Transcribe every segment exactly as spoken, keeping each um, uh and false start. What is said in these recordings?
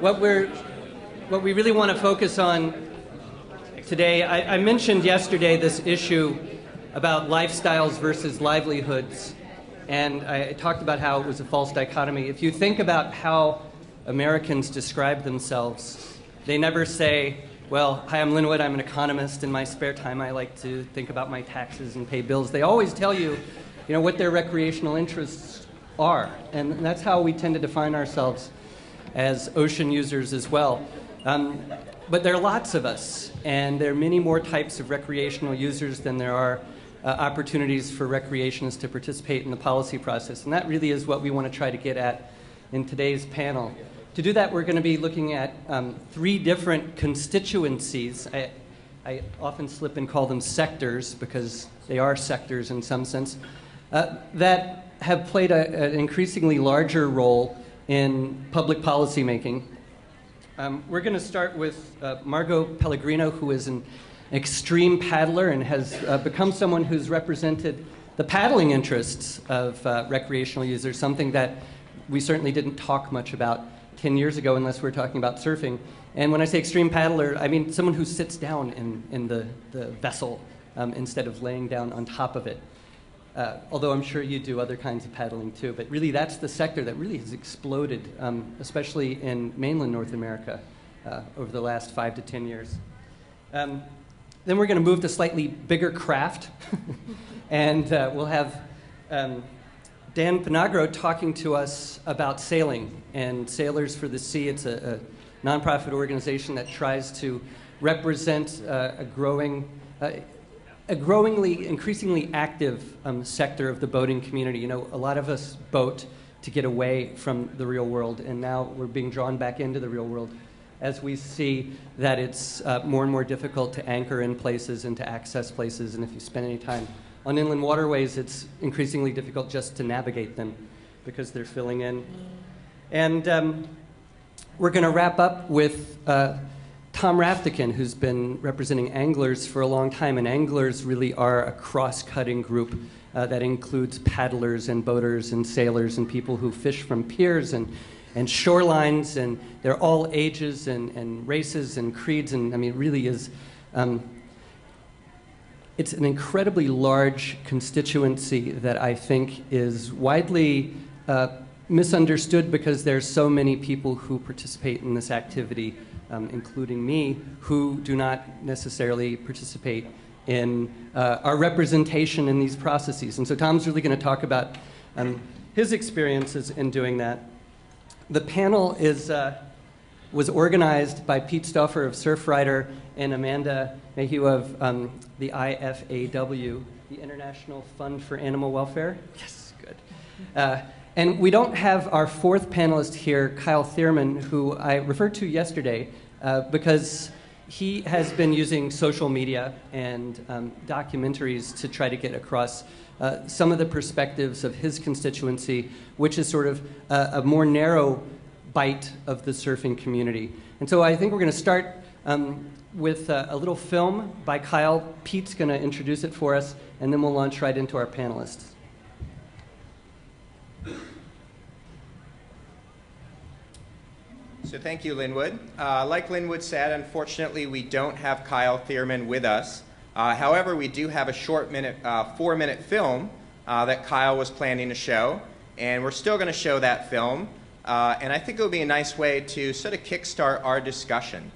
what we're what we really want to focus on today, I, I mentioned yesterday this issue about lifestyles versus livelihoods, and I talked about how it was a false dichotomy. If you think about how Americans describe themselves, they never say, well, hi, I'm Linwood, I'm an economist, in my spare time I like to think about my taxes and pay bills. They always tell you, you know, what their recreational interests are, and that's how we tend to define ourselves as ocean users as well. Um, but there are lots of us, and there are many more types of recreational users than there are uh, opportunities for recreationists to participate in the policy process, and that really is what we want to try to get at in today's panel. To do that, we're going to be looking at um, three different constituencies. I, I often slip and call them sectors because they are sectors in some sense, uh, that have played a, an increasingly larger role in public policy making. Um, we're going to start with uh, Margot Pellegrino, who is an extreme paddler and has uh, become someone who's represented the paddling interests of uh, recreational users, something that we certainly didn't talk much about ten years ago unless we were talking about surfing. And when I say extreme paddler, I mean someone who sits down in, in the, the vessel um, instead of laying down on top of it. Uh, although I'm sure you do other kinds of paddling too, but really that's the sector that really has exploded, um, especially in mainland North America uh, over the last five to ten years. Um, then we're going to move to slightly bigger craft, and uh, we'll have um, Dan Pingaro talking to us about sailing and Sailors for the Sea. It's a, a nonprofit organization that tries to represent uh, a growing. Uh, a growingly, increasingly active um, sector of the boating community. You know, a lot of us boat to get away from the real world, and now we're being drawn back into the real world as we see that it's uh, more and more difficult to anchor in places and to access places, and if you spend any time on inland waterways, it's increasingly difficult just to navigate them because they're filling in. And um, we're going to wrap up with uh, Tom Raftican, who's been representing anglers for a long time, and anglers really are a cross-cutting group uh, that includes paddlers and boaters and sailors and people who fish from piers and, and shorelines, and they're all ages and, and races and creeds, and I mean, it really is, um, it's an incredibly large constituency that I think is widely uh, misunderstood because there's so many people who participate in this activity. Um, including me, who do not necessarily participate in uh, our representation in these processes. And so Tom's really going to talk about um, his experiences in doing that. The panel is, uh, was organized by Pete Stauffer of Surfrider and Amanda Mayhew of um, the I F A W, the International Fund for Animal Welfare. Yes, good. Uh, And we don't have our fourth panelist here, Kyle Thierman, who I referred to yesterday, uh, because he has been using social media and um, documentaries to try to get across uh, some of the perspectives of his constituency, which is sort of a, a more narrow bite of the surfing community. And so I think we're going to start um, with a, a little film by Kyle. Pete's going to introduce it for us, and then we'll launch right into our panelists. So thank you, Linwood. Uh, like Linwood said, unfortunately, we don't have Kyle Thierman with us. Uh, however, we do have a short minute, uh, four-minute film uh, that Kyle was planning to show, and we're still going to show that film. Uh, and I think it would be a nice way to sort of kickstart our discussion.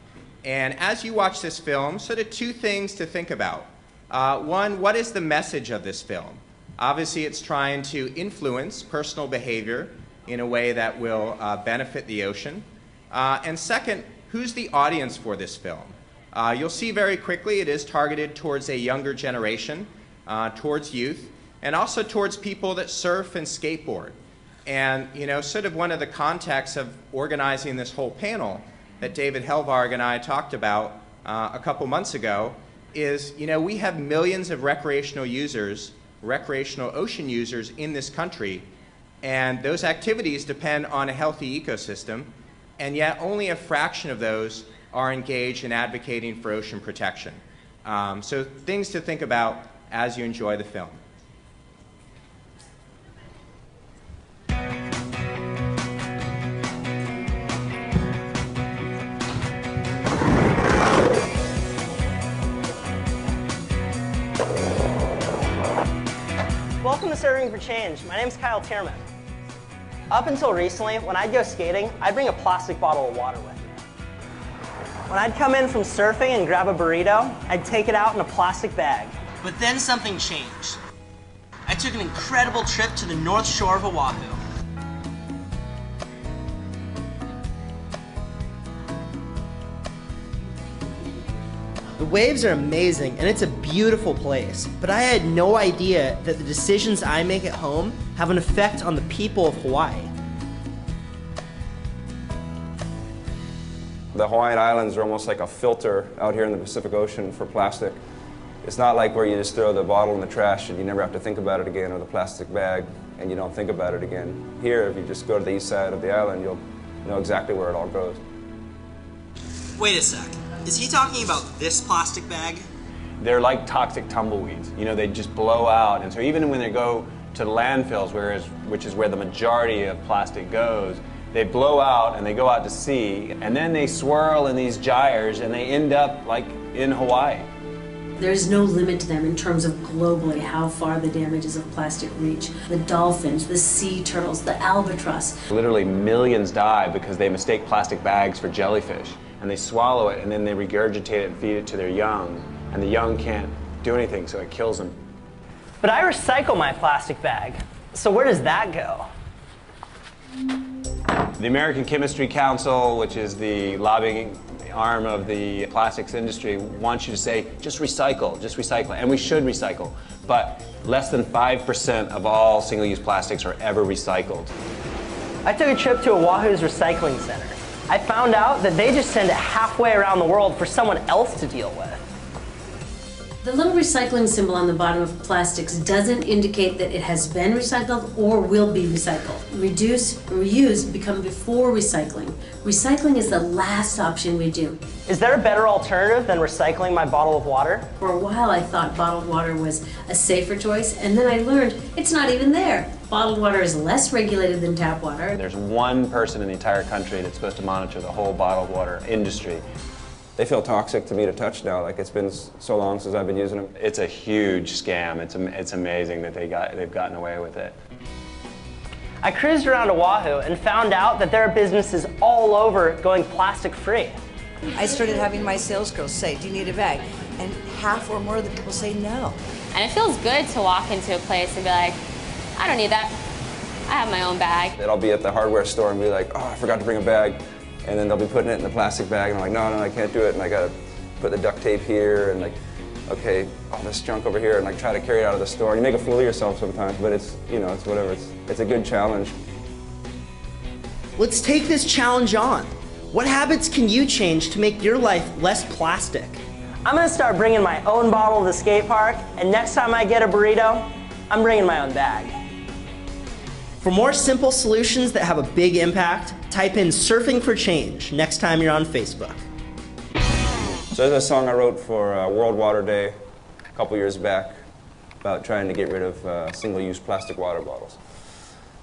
And as you watch this film, sort of two things to think about. Uh, one, what is the message of this film? Obviously, it's trying to influence personal behavior in a way that will uh, benefit the ocean. Uh, and second, who's the audience for this film? Uh, you'll see very quickly it is targeted towards a younger generation, uh, towards youth, and also towards people that surf and skateboard. And, you know, sort of one of the contexts of organizing this whole panel that David Helvarg and I talked about uh, a couple months ago is, you know, we have millions of recreational users, recreational ocean users in this country, and those activities depend on a healthy ecosystem. And yet only a fraction of those are engaged in advocating for ocean protection. Um, so things to think about as you enjoy the film. to Surfing for Change. My name's Kyle Thierman. Up until recently, when I'd go skating, I'd bring a plastic bottle of water with me. When I'd come in from surfing and grab a burrito, I'd take it out in a plastic bag. But then something changed. I took an incredible trip to the North Shore of Oahu. The waves are amazing and it's a beautiful place, but I had no idea that the decisions I make at home have an effect on the people of Hawaii. The Hawaiian Islands are almost like a filter out here in the Pacific Ocean for plastic. It's not like where you just throw the bottle in the trash and you never have to think about it again, or the plastic bag and you don't think about it again. Here, if you just go to the east side of the island, you'll know exactly where it all goes. Wait a sec. Is he talking about this plastic bag? They're like toxic tumbleweeds. You know, they just blow out. And so even when they go to the landfills, whereas, which is where the majority of plastic goes, they blow out and they go out to sea, and then they swirl in these gyres and they end up like in Hawaii. There's no limit to them in terms of globally how far the damages of plastic reach. The dolphins, the sea turtles, the albatross. Literally millions die because they mistake plastic bags for jellyfish, and they swallow it and then they regurgitate it and feed it to their young, and the young can't do anything, so it kills them. But I recycle my plastic bag, so where does that go? The American Chemistry Council, which is the lobbying arm of the plastics industry, wants you to say, just recycle, just recycle, and we should recycle. But less than five percent of all single-use plastics are ever recycled. I took a trip to Oahu's recycling center. I found out that they just send it halfway around the world for someone else to deal with. The little recycling symbol on the bottom of plastics doesn't indicate that it has been recycled or will be recycled. Reduce, reuse, become before recycling. Recycling is the last option we do. Is there a better alternative than recycling my bottle of water? For a while I thought bottled water was a safer choice, and then I learned it's not even there. Bottled water is less regulated than tap water. There's one person in the entire country that's supposed to monitor the whole bottled water industry. They feel toxic to me to touch now, like it's been so long since I've been using them. It's a huge scam. It's, it's amazing that they got, they've gotten away with it. I cruised around Oahu and found out that there are businesses all over going plastic free. I started having my sales girls say, do you need a bag? And half or more of the people say no. And it feels good to walk into a place and be like, I don't need that. I have my own bag. Then I'll be at the hardware store and be like, oh, I forgot to bring a bag. And then they'll be putting it in the plastic bag, and I'm like, no, no, I can't do it, and I gotta put the duct tape here, and like, okay, all this junk over here, and like try to carry it out of the store. You make a fool of yourself sometimes, but it's, you know, it's whatever, it's, it's a good challenge. Let's take this challenge on. What habits can you change to make your life less plastic? I'm gonna start bringing my own bottle to the skate park, and next time I get a burrito, I'm bringing my own bag. For more simple solutions that have a big impact, type in Surfing for Change next time you're on Facebook. So there's a song I wrote for uh, World Water Day a couple years back about trying to get rid of uh, single-use plastic water bottles.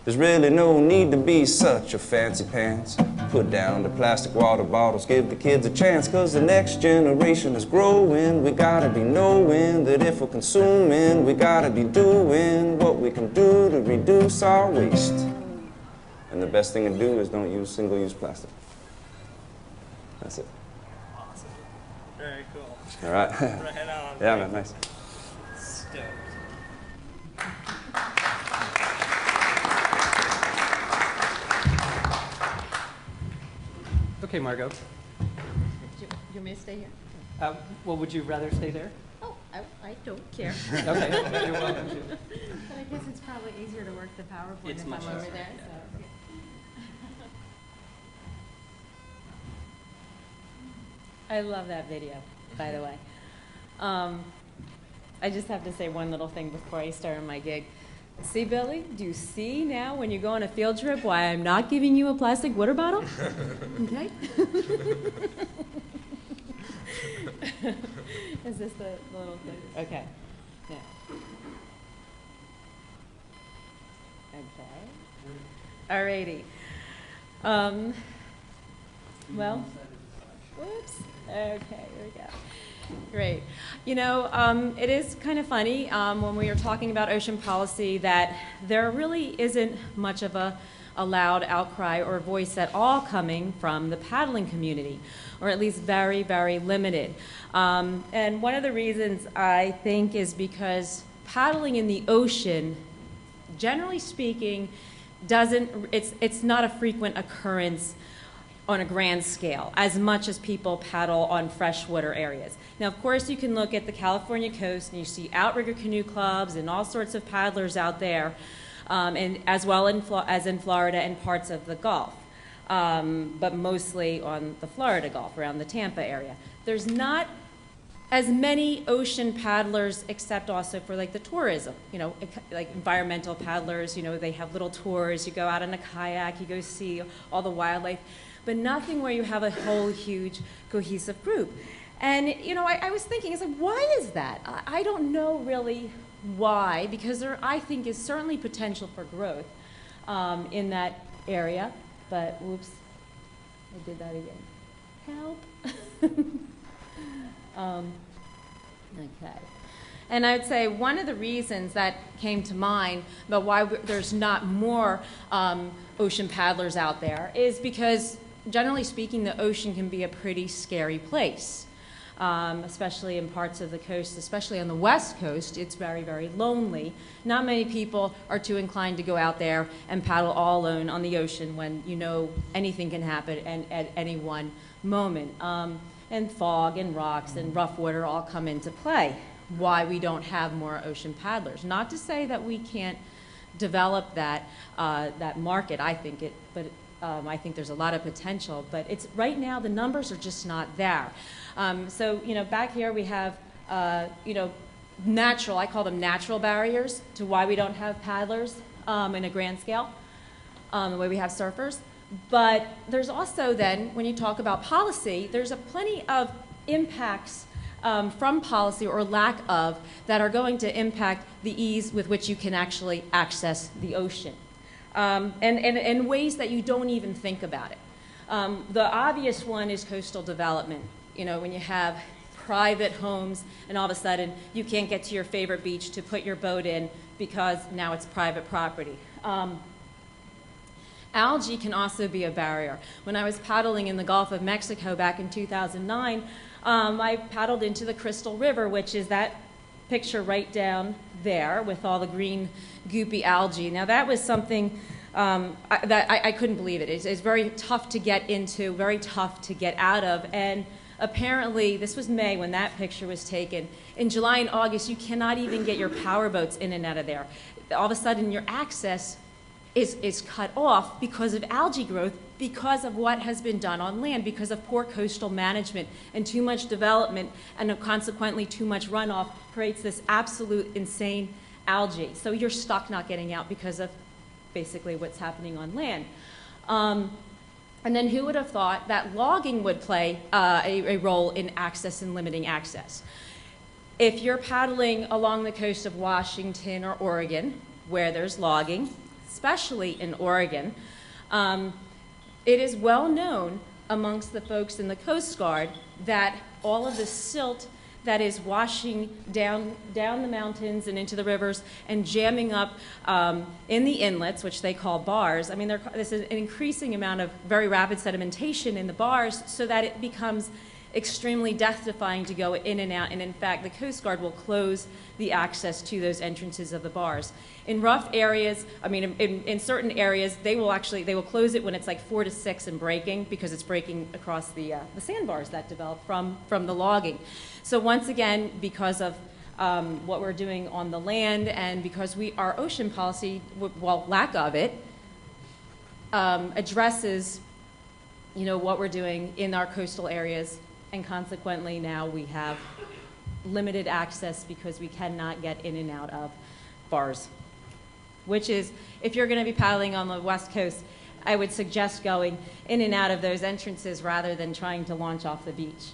There's really no need to be such a fancy pants. Put down the plastic water bottles, give the kids a chance, cause the next generation is growing. We gotta be knowing that if we're consuming, we gotta be doing what we can do to reduce our waste. And the best thing to do is don't use single-use plastic. That's it. Awesome. Very cool. All right. Right on. Yeah, man, nice. Stoked. Okay, Margot. You, you want me to stay here? Uh, well, would you rather stay there? Oh, I, I don't care. Okay, you're welcome to. But I guess it's probably easier to work the PowerPoint it's if much I'm over there. Yeah. So. Yeah. I love that video, by the way. Um, I just have to say one little thing before I start my gig. See, Billy, do you see now when you go on a field trip why I'm not giving you a plastic water bottle? Okay. Is this the little thing? Okay. Yeah. Okay. Alrighty. Um, well, Whoops. Okay, here we go. Great. You know, um, it is kind of funny um, when we are talking about ocean policy that there really isn't much of a, a loud outcry or voice at all coming from the paddling community, or at least very, very limited. Um, and one of the reasons I think is because paddling in the ocean, generally speaking, doesn't, it's, it's not a frequent occurrence on a grand scale, as much as people paddle on freshwater areas. Now, of course, you can look at the California coast and you see outrigger canoe clubs and all sorts of paddlers out there, um, and as well in, as in Florida and parts of the Gulf, um, but mostly on the Florida Gulf, around the Tampa area. There's not as many ocean paddlers, except also for like the tourism, you know, like environmental paddlers, you know, they have little tours, you go out in a kayak, you go see all the wildlife, but nothing where you have a whole huge cohesive group. And, you know, I, I was thinking, it's like, why is that? I, I don't know really why, because there, I think, is certainly potential for growth um, in that area, but, whoops, I did that again. Help. Um, okay. And I would say one of the reasons that came to mind about why there's not more um, ocean paddlers out there is because, generally speaking, the ocean can be a pretty scary place, um, especially in parts of the coast, especially on the West Coast. It's very, very lonely. Not many people are too inclined to go out there and paddle all alone on the ocean when you know anything can happen and at any one moment. Um, and fog and rocks and rough water all come into play. Why we don't have more ocean paddlers. Not to say that we can't develop that, uh, that market, I think it, but um, I think there's a lot of potential, but it's right now the numbers are just not there. Um, so, you know, back here we have, uh, you know, natural, I call them natural barriers to why we don't have paddlers um, in a grand scale, um, the way we have surfers. But there's also then, when you talk about policy, there's a plenty of impacts um, from policy or lack of that are going to impact the ease with which you can actually access the ocean, um, and in ways that you don't even think about it. Um, the obvious one is coastal development. You know, when you have private homes and all of a sudden you can't get to your favorite beach to put your boat in because now it's private property. Um, Algae can also be a barrier. When I was paddling in the Gulf of Mexico back in two thousand nine, um, I paddled into the Crystal River, which is that picture right down there with all the green, goopy algae. Now that was something um, I, that I, I couldn't believe it. It's, it's very tough to get into, very tough to get out of, and apparently, this was May when that picture was taken. In July and August, you cannot even get your power boats in and out of there. All of a sudden, your access Is, is cut off because of algae growth, because of what has been done on land, because of poor coastal management and too much development, and consequently too much runoff creates this absolute insane algae. So you're stuck not getting out because of basically what's happening on land. Um, and then who would have thought that logging would play uh, a, a role in access and limiting access? If you're paddling along the coast of Washington or Oregon, where there's logging, especially in Oregon, um, it is well known amongst the folks in the Coast Guard that all of the silt that is washing down, down the mountains and into the rivers and jamming up um, in the inlets, which they call bars. I mean, there's an increasing amount of very rapid sedimentation in the bars so that it becomes extremely death-defying to go in and out, and in fact the Coast Guard will close the access to those entrances of the bars. In rough areas, I mean in, in certain areas, they will actually, they will close it when it's like four to six and breaking, because it's breaking across the, uh, the sandbars that develop from, from the logging. So once again, because of um, what we're doing on the land and because we, our ocean policy, well, lack of it, um, addresses, you know, what we're doing in our coastal areas. And consequently, now we have limited access because we cannot get in and out of bars. Which is, if you're going to be paddling on the West Coast, I would suggest going in and out of those entrances rather than trying to launch off the beach.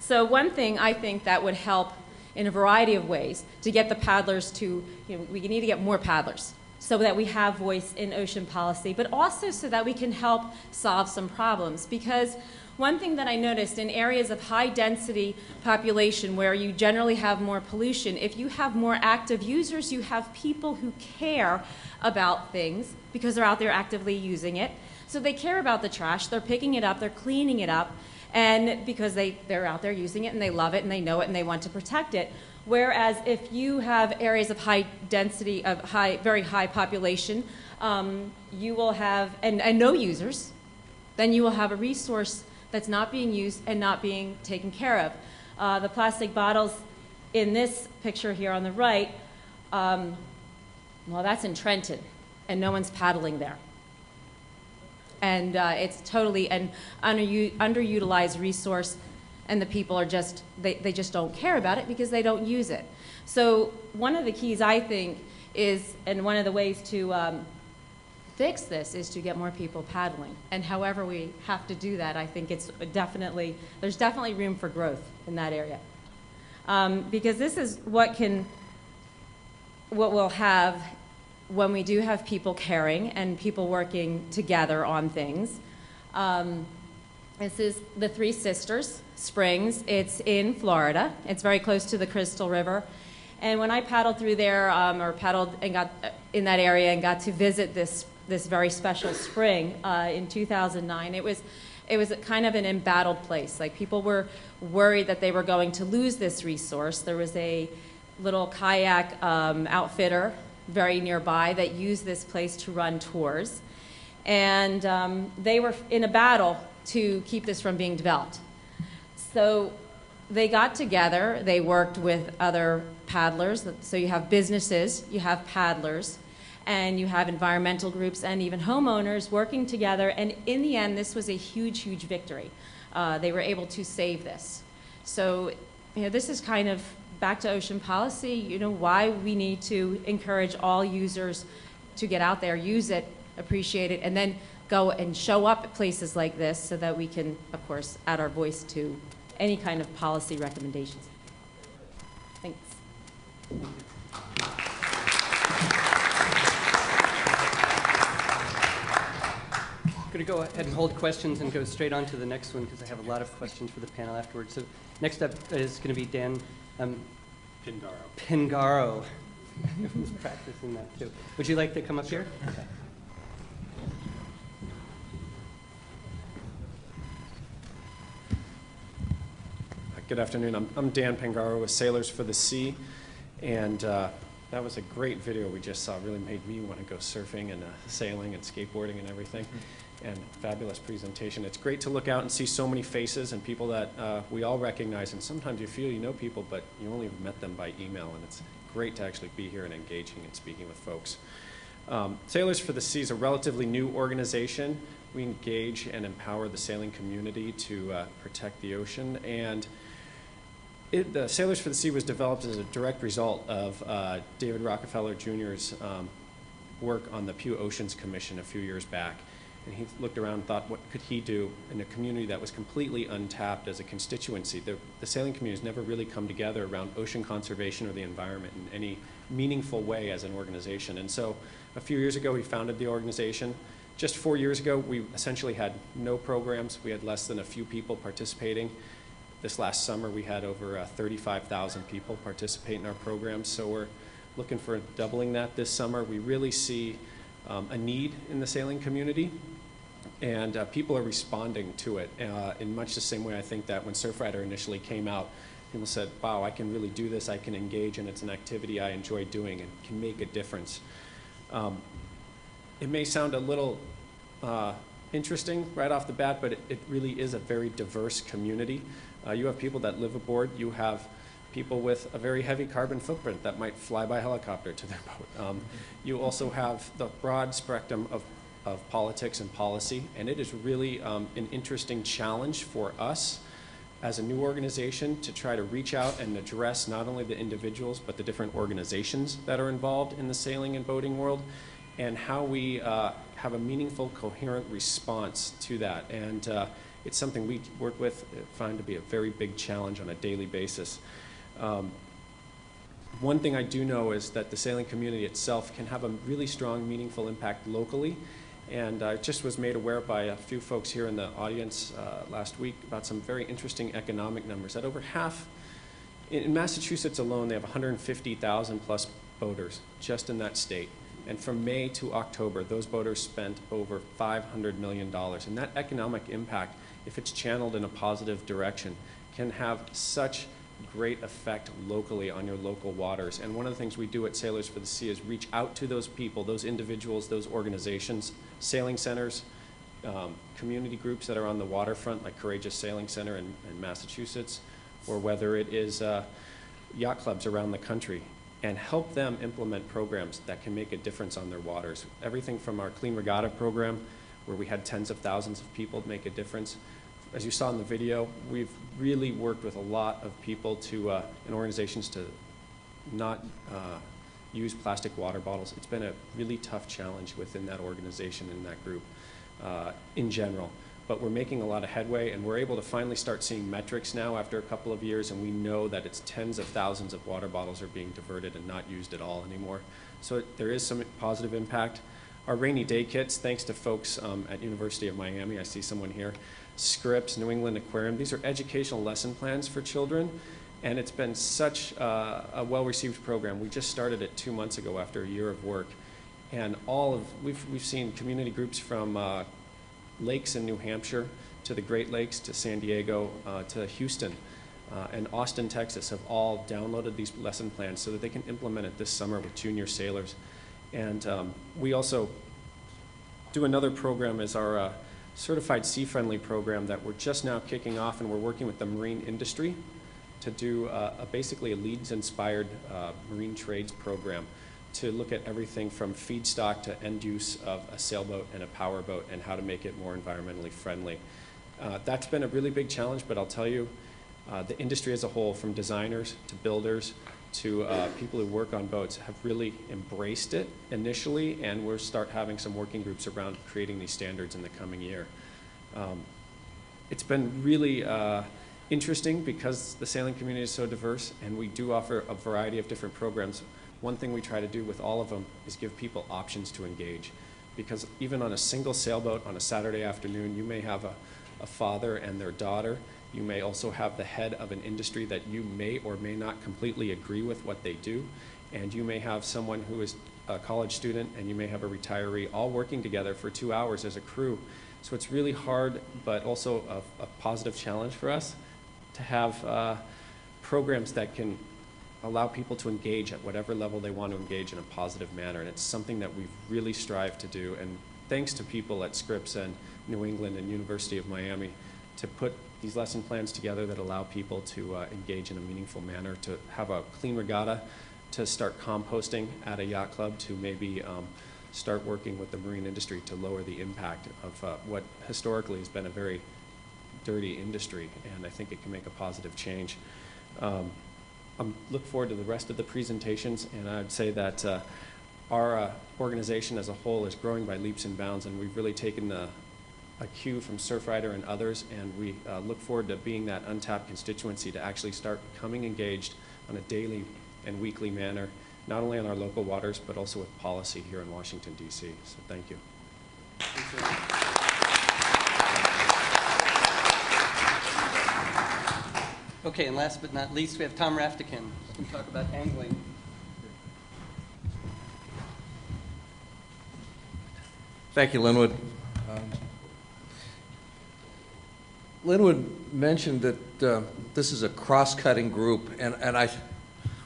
So one thing I think that would help in a variety of ways to get the paddlers to, you know, we need to get more paddlers. so that we have voice in ocean policy, but also so that we can help solve some problems. Because one thing that I noticed in areas of high density population where you generally have more pollution, if you have more active users, you have people who care about things because they're out there actively using it. So they care about the trash, they're picking it up, they're cleaning it up, and because they, they're out there using it and they love it and they know it and they want to protect it. Whereas if you have areas of high density, of high, very high population, um, you will have, and, and no users, then you will have a resource that's not being used and not being taken care of. Uh, the plastic bottles in this picture here on the right, um, well, that's in Trenton, and no one's paddling there. And uh, it's totally an underutilized resource, and the people are just, they, they just don't care about it because they don't use it. So one of the keys, I think, is, and one of the ways to um, fix this is to get more people paddling. And however we have to do that, I think it's definitely, there's definitely room for growth in that area. Um, because this is what can, what we'll have when we do have people caring and people working together on things. Um, this is the Three Sisters Springs. It's in Florida. It's very close to the Crystal River. And when I paddled through there, um, or paddled and got in that area and got to visit this this very special spring uh, in two thousand nine, it was it was kind of an embattled place. Like, people were worried that they were going to lose this resource. There was a little kayak um, outfitter very nearby that used this place to run tours, and um, they were in a battle to keep this from being developed. So they got together, they worked with other paddlers, so you have businesses, you have paddlers, and you have environmental groups and even homeowners working together, and in the end this was a huge, huge victory. Uh, they were able to save this. So, you know, this is kind of back to ocean policy, you know, why we need to encourage all users to get out there, use it, appreciate it, and then go and show up at places like this so that we can, of course, add our voice to any kind of policy recommendations. Thanks. I'm going to go ahead and hold questions and go straight on to the next one because I have a lot of questions for the panel afterwards. So next up is going to be Dan Um, Pingaro. Pingaro. I was practicing that too. Would you like to come up here? Okay. Good afternoon. I'm, I'm Dan Pingaro with Sailors for the Sea, and uh, that was a great video we just saw. It really made me want to go surfing and uh, sailing and skateboarding and everything. And fabulous presentation. It's great to look out and see so many faces and people that uh, we all recognize, and sometimes you feel you know people, but you only have met them by email, and it's great to actually be here and engaging and speaking with folks. Um, Sailors for the Sea is a relatively new organization. We engage and empower the sailing community to uh, protect the ocean, and it, the Sailors for the Sea was developed as a direct result of uh, David Rockefeller Junior's um, work on the Pew Oceans Commission a few years back. And he looked around and thought, what could he do in a community that was completely untapped as a constituency? The, the sailing community has never really come together around ocean conservation or the environment in any meaningful way as an organization. And so a few years ago, we founded the organization. Just four years ago, we essentially had no programs. We had less than a few people participating. This last summer, we had over uh, thirty-five thousand people participate in our programs. So we're looking for doubling that this summer. We really see Um, a need in the sailing community, and uh, people are responding to it uh, in much the same way, I think, that when Surfrider initially came out, people said, wow, I can really do this, I can engage, and it's an activity I enjoy doing and can make a difference. Um, it may sound a little uh, interesting right off the bat, but it, it really is a very diverse community. Uh, you have people that live aboard, you have people with a very heavy carbon footprint that might fly by helicopter to their boat. Um, you also have the broad spectrum of, of politics and policy, and it is really um, an interesting challenge for us as a new organization to try to reach out and address not only the individuals but the different organizations that are involved in the sailing and boating world, and how we uh, have a meaningful, coherent response to that. And uh, it's something we work with, find to be a very big challenge on a daily basis. Um, one thing I do know is that the sailing community itself can have a really strong, meaningful impact locally. And I just was made aware by a few folks here in the audience uh, last week about some very interesting economic numbers. That over half, in Massachusetts alone, they have one hundred fifty thousand plus boaters just in that state. And from May to October, those boaters spent over five hundred million dollars. And that economic impact, if it's channeled in a positive direction, can have such great effect locally on your local waters. And one of the things we do at Sailors for the Sea is reach out to those people, those individuals, those organizations, sailing centers, um, community groups that are on the waterfront, like Courageous Sailing Center in, in Massachusetts, or whether it is uh, yacht clubs around the country, and help them implement programs that can make a difference on their waters. Everything from our Clean Regatta program, where we had tens of thousands of people make a difference. As you saw in the video, we've really worked with a lot of people to, uh, and organizations to not uh, use plastic water bottles. It's been a really tough challenge within that organization and that group uh, in general. But we're making a lot of headway, and we're able to finally start seeing metrics now after a couple of years, and we know that it's tens of thousands of water bottles are being diverted and not used at all anymore. So it, there is some positive impact. Our rainy day kits, thanks to folks um, at University of Miami, I see someone here, Scripps, New England Aquarium, these are educational lesson plans for children, and it's been such uh, a well-received program. We just started it two months ago after a year of work, and all of, we've, we've seen community groups from uh, lakes in New Hampshire to the Great Lakes to San Diego uh, to Houston uh, and Austin, Texas have all downloaded these lesson plans so that they can implement it this summer with junior sailors. And um, we also do another program is our uh, Certified Sea Friendly program that we're just now kicking off, and we're working with the marine industry to do uh, a basically a Leeds-inspired uh, marine trades program to look at everything from feedstock to end use of a sailboat and a powerboat and how to make it more environmentally friendly. Uh, that's been a really big challenge, but I'll tell you, uh, the industry as a whole, from designers to builders, to uh, people who work on boats, have really embraced it initially, and we'll start having some working groups around creating these standards in the coming year. Um, it's been really uh, interesting because the sailing community is so diverse, and we do offer a variety of different programs. One thing we try to do with all of them is give people options to engage, because even on a single sailboat on a Saturday afternoon, you may have a, a father and their daughter. You may also have the head of an industry that you may or may not completely agree with what they do. And you may have someone who is a college student, and you may have a retiree, all working together for two hours as a crew. So it's really hard, but also a, a positive challenge for us to have uh, programs that can allow people to engage at whatever level they want to engage in a positive manner. And it's something that we've really strived to do. And thanks to people at Scripps and New England and University of Miami to put these lesson plans together that allow people to uh, engage in a meaningful manner, to have a clean regatta, to start composting at a yacht club, to maybe um, start working with the marine industry to lower the impact of uh, what historically has been a very dirty industry, and I think it can make a positive change. Um, I look forward to the rest of the presentations, and I'd say that uh, our uh, organization as a whole is growing by leaps and bounds, and we've really taken the a cue from Surfrider and others, and we uh, look forward to being that untapped constituency to actually start becoming engaged on a daily and weekly manner, not only on our local waters, but also with policy here in Washington, D C. So thank you. Okay, and last but not least, we have Tom Raftican to talk about angling. Thank you, Linwood. Um, Linwood mentioned that uh, this is a cross-cutting group, and, and I,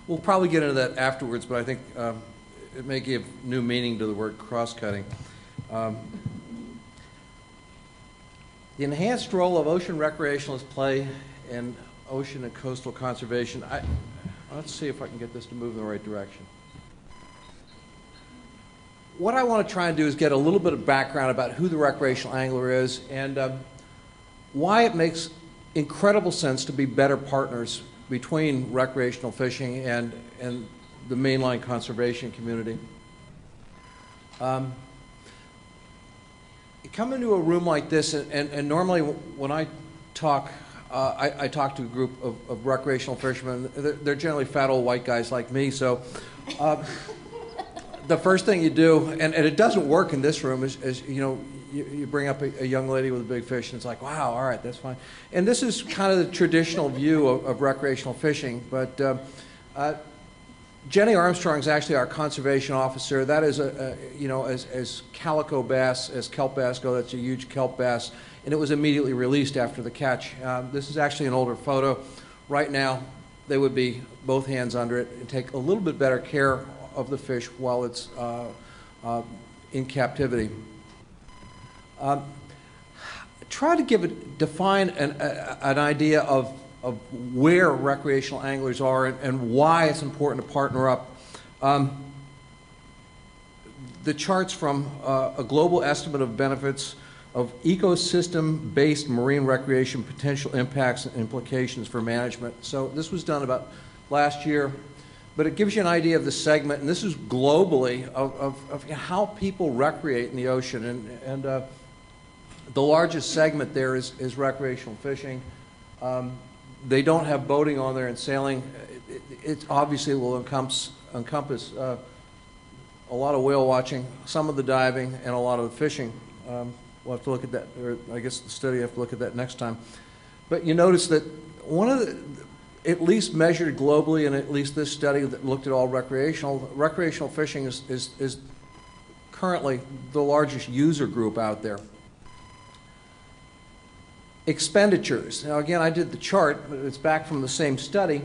we'll probably get into that afterwards, but I think um, it may give new meaning to the word cross-cutting. Um, the enhanced role of ocean recreationalists play in ocean and coastal conservation. I, let's see if I can get this to move in the right direction. What I want to try and do is get a little bit of background about who the recreational angler is, and um, why it makes incredible sense to be better partners between recreational fishing and, and the mainline conservation community. Um, you come into a room like this, and, and, and normally when I talk, Uh, I, I talked to a group of, of recreational fishermen. They're, they're generally fat old white guys like me. So uh, the first thing you do, and, and it doesn't work in this room, is, is you know, you, you bring up a, a young lady with a big fish, and it's like, wow, all right, that's fine. And this is kind of the traditional view of, of recreational fishing. But uh, uh, Jenny Armstrong is actually our conservation officer. That is, a, a you know, as, as calico bass, as kelp bass go, that's a huge kelp bass. And it was immediately released after the catch. Uh, this is actually an older photo. Right now, they would be both hands under it and take a little bit better care of the fish while it's uh, uh, in captivity. Um, try to give it, define an, a, an idea of, of where recreational anglers are and, and why it's important to partner up. Um, the charts from uh, a global estimate of benefits of ecosystem-based marine recreation potential impacts and implications for management. So this was done about last year, but it gives you an idea of the segment, and this is globally of, of, of how people recreate in the ocean. And, and uh, the largest segment there is, is recreational fishing. Um, they don't have boating on there and sailing. It, it, it obviously will encompass, encompass uh, a lot of whale watching, some of the diving, and a lot of the fishing. Um, We'll have to look at that, or I guess the study, I have to look at that next time. But you notice that one of the, at least measured globally, and at least this study that looked at all recreational, recreational fishing is, is, is currently the largest user group out there. Expenditures. Now again, I did the chart, but it's back from the same study.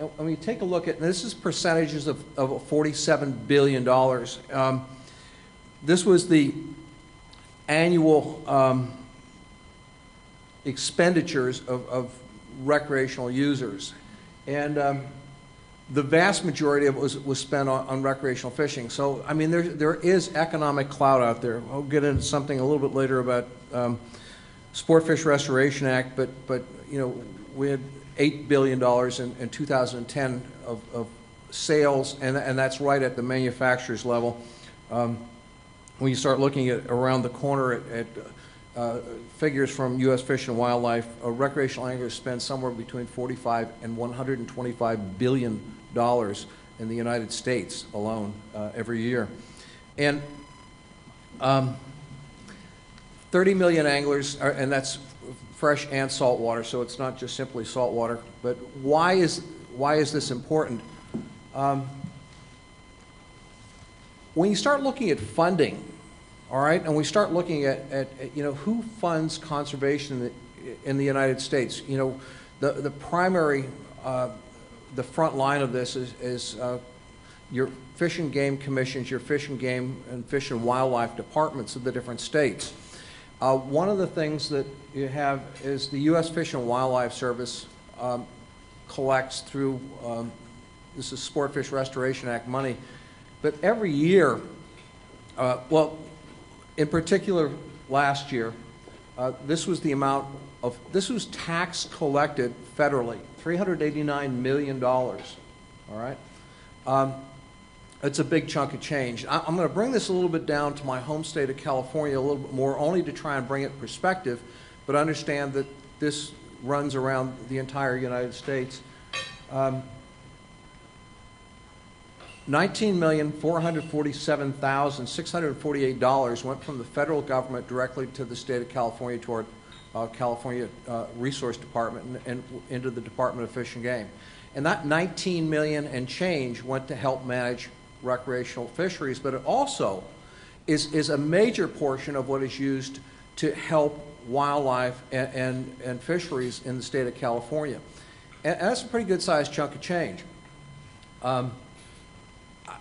And when you take a look at, and this is percentages of, of forty-seven billion dollars. Um, this was the annual um, expenditures of, of recreational users. And um, the vast majority of it was, was spent on, on recreational fishing. So, I mean, there, there is economic clout out there. I'll get into something a little bit later about um, Sport Fish Restoration Act, but, but you know, we had eight billion dollars in, in two thousand ten of, of sales, and, and that's right at the manufacturer's level. Um, When you start looking at around the corner at, at uh, figures from U S Fish and Wildlife, uh, recreational anglers spend somewhere between forty-five and one hundred twenty-five billion dollars in the United States alone uh, every year. And um, thirty million anglers, are, and that's fresh and saltwater, so it's not just simply saltwater. But why is, why is this important? Um, When you start looking at funding, all right, and we start looking at, at, at you know, who funds conservation in the, in the United States, you know, the, the primary, uh, the front line of this is, is uh, your Fish and Game Commissions, your Fish and Game and Fish and Wildlife departments of the different states. Uh, one of the things that you have is the U S Fish and Wildlife Service um, collects through, um, this is Sport Fish Restoration Act money. But every year, uh, well, in particular last year, uh, this was the amount of, this was tax collected federally, three hundred eighty-nine million dollars, all right? Um, it's a big chunk of change. I, I'm gonna bring this a little bit down to my home state of California a little bit more, only to try and bring it in perspective, but understand that this runs around the entire United States. Um, nineteen million four hundred forty-seven thousand six hundred forty-eight dollars went from the federal government directly to the state of California toward uh, California uh, Resource Department and, and into the Department of Fish and Game. And that nineteen million and change went to help manage recreational fisheries, but it also is, is a major portion of what is used to help wildlife and, and, and fisheries in the state of California. And, and that's a pretty good sized chunk of change. Um,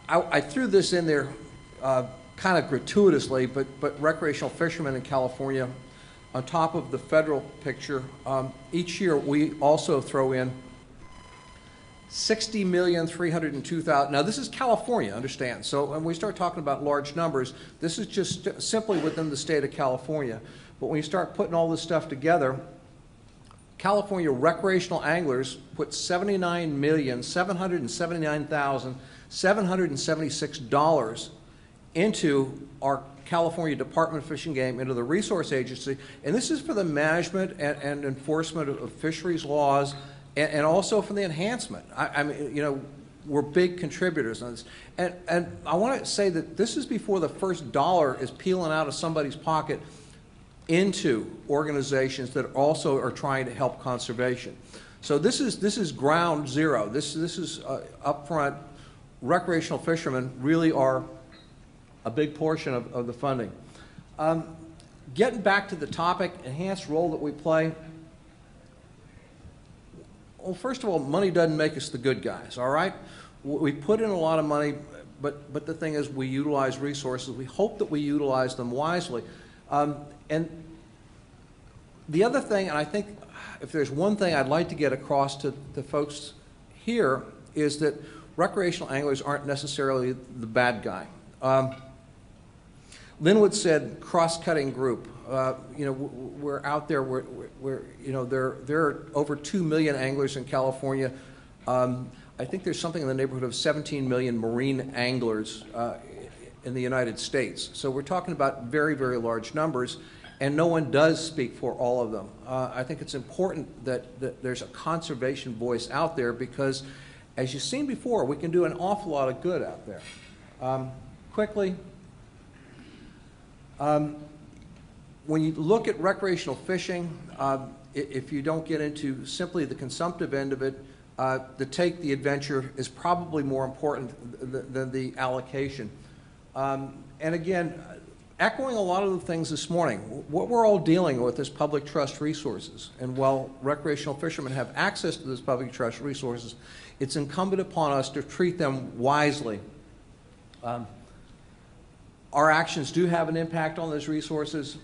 I, I threw this in there uh, kind of gratuitously, but, but recreational fishermen in California, on top of the federal picture, um, each year we also throw in sixty million three hundred two thousand. Now this is California, understand. So when we start talking about large numbers, this is just simply within the state of California. But when you start putting all this stuff together, California recreational anglers put seventy-nine million seven hundred seventy-nine thousand seven hundred seventy-six dollars into our California Department of Fish and Game into the Resource Agency, and this is for the management and, and enforcement of fisheries laws, and, and also for the enhancement. I, I mean, you know, we're big contributors on this, and and I want to say that this is before the first dollar is peeling out of somebody's pocket into organizations that also are trying to help conservation. So this is this is ground zero. This this is uh, upfront. Recreational fishermen really are a big portion of, of the funding. Um, getting back to the topic, enhanced role that we play. Well, first of all, money doesn't make us the good guys, all right? We put in a lot of money, but, but the thing is we utilize resources. We hope that we utilize them wisely. Um, and the other thing, and I think if there's one thing I'd like to get across to the folks here, is that recreational anglers aren't necessarily the bad guy. Um, Linwood said cross-cutting group. Uh, you know, we're out there, we're, we're, you know, there, there are over two million anglers in California. Um, I think there's something in the neighborhood of seventeen million marine anglers uh, in the United States. So we're talking about very, very large numbers, and no one does speak for all of them. Uh, I think it's important that, that there's a conservation voice out there, because as you've seen before, we can do an awful lot of good out there. Um, quickly, um, when you look at recreational fishing, uh, if you don't get into simply the consumptive end of it, uh, the take, the adventure is probably more important th than the allocation. Um, and again, echoing a lot of the things this morning, what we're all dealing with is public trust resources. And while recreational fishermen have access to those public trust resources, it's incumbent upon us to treat them wisely. Um, our actions do have an impact on those resources,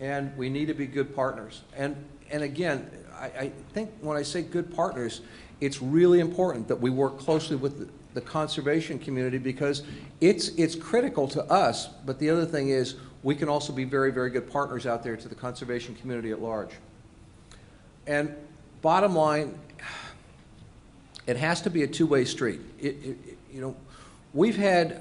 and we need to be good partners. And, and again, I, I think when I say good partners, it's really important that we work closely with the, the conservation community, because it's, it's critical to us, but the other thing is we can also be very, very good partners out there to the conservation community at large. And bottom line, it has to be a two-way street. It, it, it, you know, we've had, uh,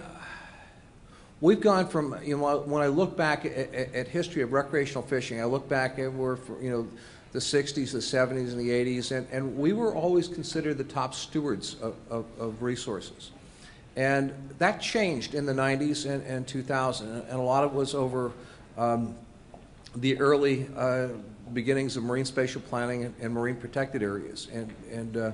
we've gone from, you know, when I look back at, at, at history of recreational fishing, I look back at where, you know, the sixties, the seventies, and the eighties, and, and we were always considered the top stewards of, of, of resources. And that changed in the nineties and, and two thousand, and a lot of it was over um, the early uh, beginnings of marine spatial planning and, and marine protected areas. And, and uh,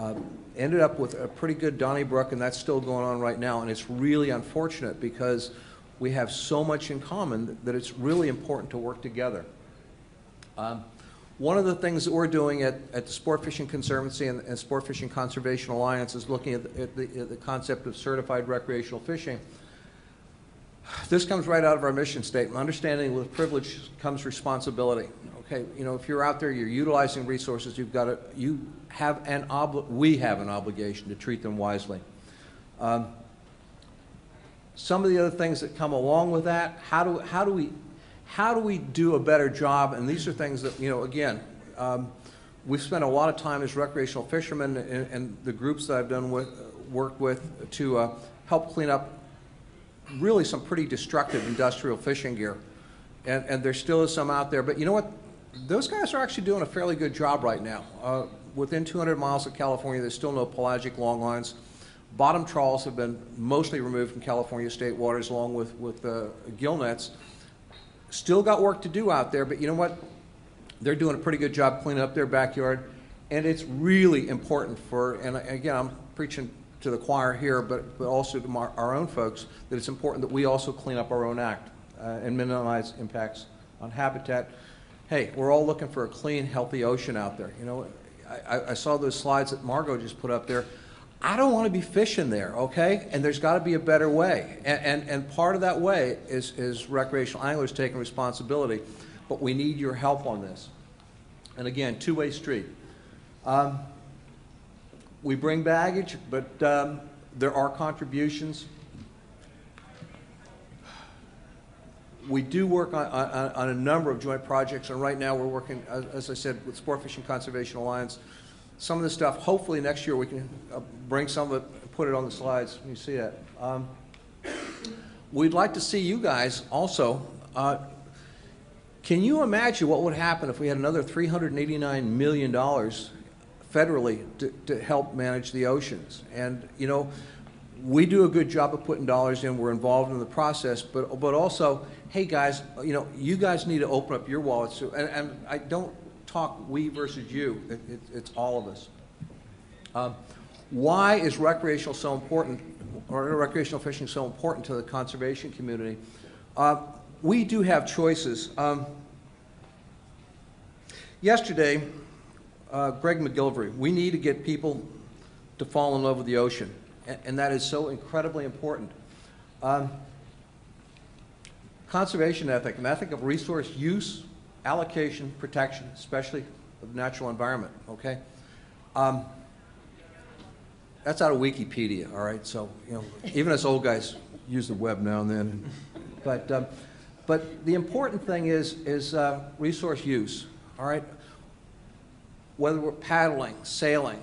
Uh, ended up with a pretty good Donnybrook, and that's still going on right now, and it's really unfortunate because we have so much in common that it's really important to work together. Um, one of the things that we're doing at, at the Sport Fishing Conservancy and, and Sport Fishing Conservation Alliance is looking at the, at, the, at the concept of certified recreational fishing. This comes right out of our mission statement. Understanding with privilege comes responsibility. Okay, you know, if you're out there, you're utilizing resources, you've got to, you have an obli we have an obligation to treat them wisely. Um, some of the other things that come along with that, how do, how do we, how do we do a better job? And these are things that, you know, again, um, we've spent a lot of time as recreational fishermen and, and the groups that I've done with, work with to uh, help clean up really some pretty destructive industrial fishing gear. And, and there still is some out there, but you know what? Those guys are actually doing a fairly good job right now. Uh, within two hundred miles of California, there's still no pelagic longlines. Bottom trawls have been mostly removed from California state waters, along with, with uh, gill nets. Still got work to do out there, but you know what? They're doing a pretty good job cleaning up their backyard, and it's really important for, and again, I'm preaching to the choir here, but, but also to our, our own folks, that it's important that we also clean up our own act uh, and minimize impacts on habitat. Hey, we're all looking for a clean, healthy ocean out there. You know, I, I saw those slides that Margot just put up there. I don't want to be fishing there, okay? And there's got to be a better way. And, and, and part of that way is, is recreational anglers taking responsibility, but we need your help on this. And again, two-way street. Um, We bring baggage, but um, there are contributions. We do work on, on, on a number of joint projects, and right now we're working, as, as I said, with Sport Fishing Conservation Alliance. Some of this stuff, hopefully next year we can uh, bring some of it, put it on the slides, you see that. Um, we'd like to see you guys also. Uh, can you imagine what would happen if we had another three hundred eighty-nine million dollars federally to, to help manage the oceans? And, you know, we do a good job of putting dollars in. We're involved in the process, but but also, hey guys, you know, you guys need to open up your wallets too. And, and I don't talk we versus you. It, it, it's all of us. Um, why is recreational so important, or recreational fishing so important to the conservation community? Uh, we do have choices. Um, yesterday, uh, Greg McGillivray, we need to get people to fall in love with the ocean. And that is so incredibly important. Um, conservation ethic, an ethic of resource use, allocation, protection, especially of natural environment, okay? Um, that's out of Wikipedia, all right? So, you know, even us old guys use the web now and then. But, um, but the important thing is, is uh, resource use, all right? Whether we're paddling, sailing,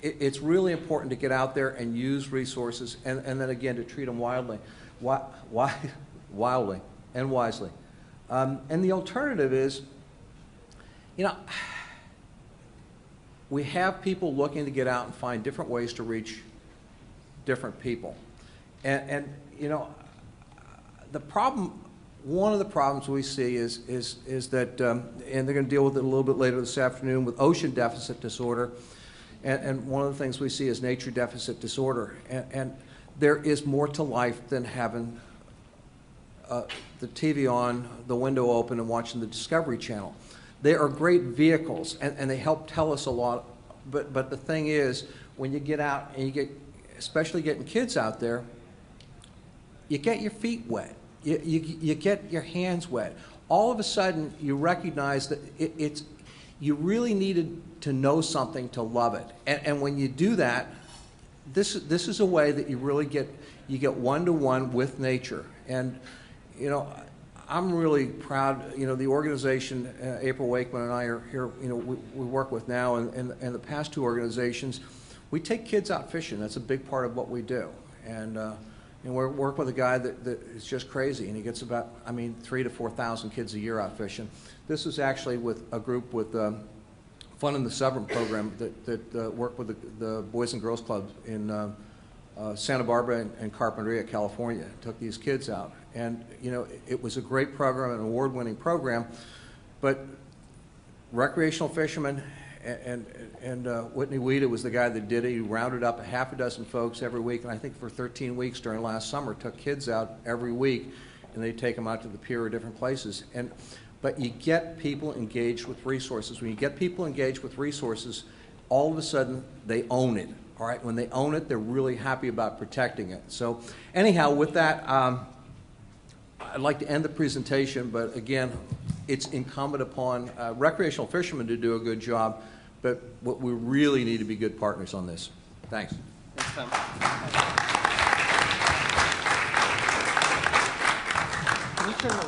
it's really important to get out there and use resources, and, and then again to treat them wildly, wi wi wildly and wisely. Um, and the alternative is, you know, we have people looking to get out and find different ways to reach different people. And, and you know, the problem, one of the problems we see is, is, is that, um, and they're going to deal with it a little bit later this afternoon, with ocean deficit disorder. And, and one of the things we see is nature deficit disorder. And, and there is more to life than having uh, the T V on, the window open, and watching the Discovery Channel. They are great vehicles, and, and they help tell us a lot. But, but the thing is, when you get out, and you get, especially getting kids out there, you get your feet wet. You, you, you get your hands wet. All of a sudden, you recognize that it, it's, you really needed to know something to love it. And, and when you do that, this, this is a way that you really get, you get one-to-one with nature. And, you know, I'm really proud, you know, the organization uh, April Wakeman and I are here, you know, we, we work with now, and, and, and the past two organizations, we take kids out fishing. That's a big part of what we do. And, uh, and we work with a guy that, that is just crazy, and he gets about, I mean, three to four thousand kids a year out fishing. This is actually with a group with um, Fun in the Southern program that, that uh, worked with the, the Boys and Girls Club in uh, uh, Santa Barbara and, and Carpinteria, California. Took these kids out. And, you know, it, it was a great program, an award-winning program. But recreational fishermen, and, and, and uh, Whitney Weeda was the guy that did it. He rounded up a half a dozen folks every week, and I think for thirteen weeks during last summer, took kids out every week, and they'd take them out to the pier or different places. And but you get people engaged with resources. When you get people engaged with resources, all of a sudden they own it. All right, when they own it, they're really happy about protecting it. So anyhow, with that, um, I'd like to end the presentation, but again, it's incumbent upon uh, recreational fishermen to do a good job, but what we really need to be good partners on this. Thanks. Thanks, Tom.